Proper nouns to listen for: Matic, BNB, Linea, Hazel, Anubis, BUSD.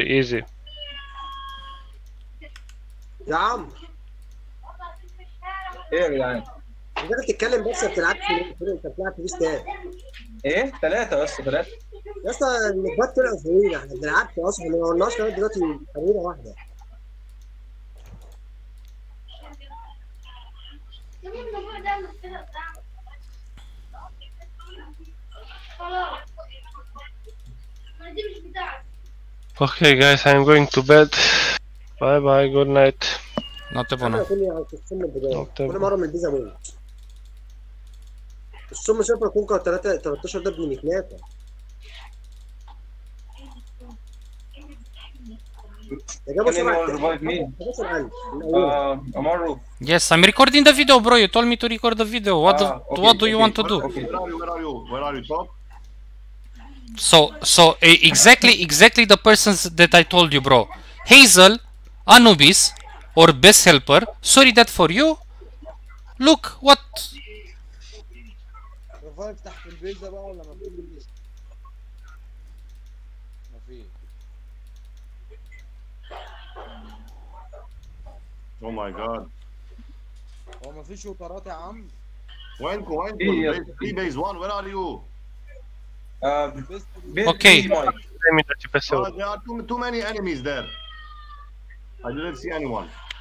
easy. يا عم ايه يا جدعان؟ انت بتتكلم بس ما بتلعبش انت بتلعب في بيستات ايه؟ ثلاثة يا اسطى النبات طلعوا طويلة احنا ما بنلعبش اصلا ما قلناش لغاية دلوقتي طويلة واحدة Okay guys, I'm going to bed. Bye bye, good night. Yes, I'm recording the video, bro. You told me to record the video. What do you want to do? Okay. Where are you? Top? So exactly the persons that I told you, bro. Hazel, Anubis, or best helper. Sorry that for you. Look what. Oh my God. When base one, where are you? Okay. There are too many enemies there. I didn't see anyone.